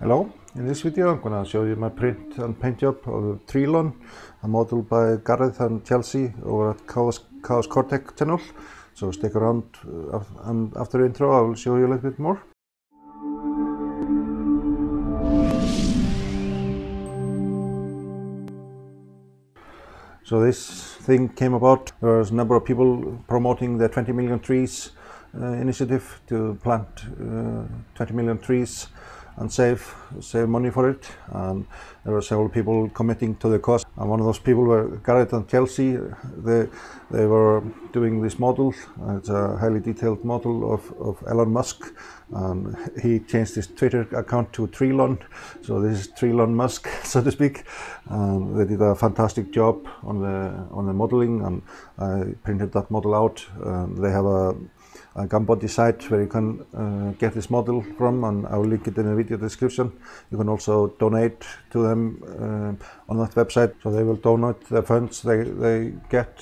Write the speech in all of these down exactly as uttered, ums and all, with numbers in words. Hello, in this video I'm going to show you my print and paint job of Treelon, a model by Gareth and Chelsea over at Chaos, Chaos Cortex channel. So stick around, uh, and after the intro I will show you a little bit more. So this thing came about. There was a number of people promoting the twenty million trees uh, initiative to plant uh, twenty million trees and save save money for it, and there were several people committing to the cause, and one of those people were Gareth and Chelsea. They, they were doing this model. It's a highly detailed model of, of Elon Musk, and he changed his Twitter account to Treelon, so this is Treelon Musk, so to speak. And they did a fantastic job on the on the modeling, and I printed that model out. And they have a a Gambody site where you can uh, get this model from, and I will link it in the video description. You can also donate to them uh, on that website, so they will donate the funds they, they get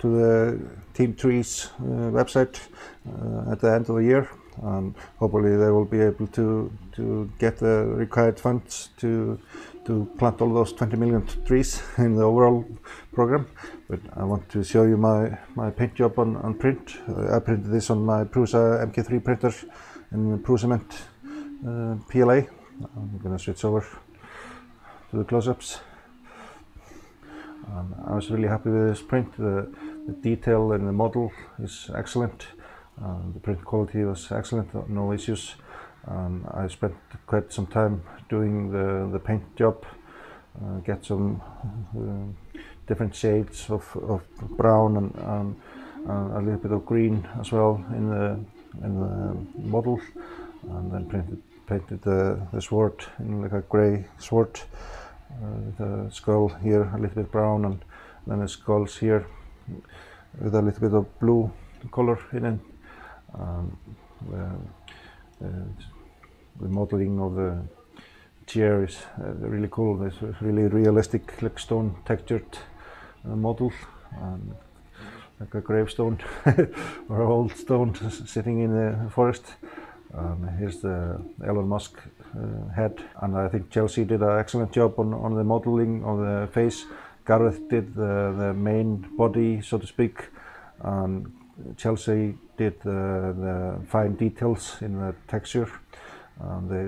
to the Team Trees uh, website uh, at the end of the year, and hopefully they will be able to to get the required funds to to plant all those twenty million trees in the overall program. But I want to show you my, my paint job on, on print. Uh, I printed this on my Prusa M K three printer in Prusament uh, P L A. I'm gonna switch over to the close-ups. Um, I was really happy with this print. The, the detail in the model is excellent. Uh, the print quality was excellent, no issues. Um, I spent quite some time doing the, the paint job, uh, get some uh, different shades of, of brown and, and uh, a little bit of green as well in the, in the model, and then painted, painted the, the sword in like a grey sword, uh, with a skull here, a little bit brown, and then the skulls here with a little bit of blue colour in it. Um, uh, Uh, the modeling of the chair is uh, really cool. It's a really realistic, like stone textured uh, model, and like a gravestone or an old stone sitting in the forest. Um, here's the Elon Musk uh, head, and I think Chelsea did an excellent job on, on the modeling of the face. Gareth did the, the main body, so to speak, and Chelsea did uh, the fine details in the texture. Um, they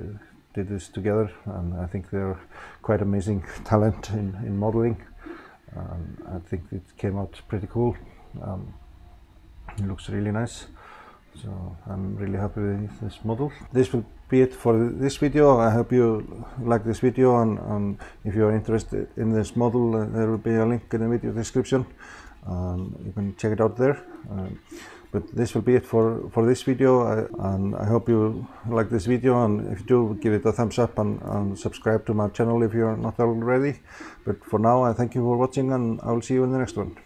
did this together, and I think they're quite amazing talent in, in modeling. Um, I think it came out pretty cool. Um, it looks really nice, so I'm really happy with this model. This will be it for this video. I hope you like this video, and, and if you are interested in this model, uh, there will be a link in the video description. Um, you can check it out there. Um, but this will be it for for this video, I, and I hope you like this video, and if you do, give it a thumbs up and, and subscribe to my channel if you're not already. But for now, I thank you for watching, and I will see you in the next one.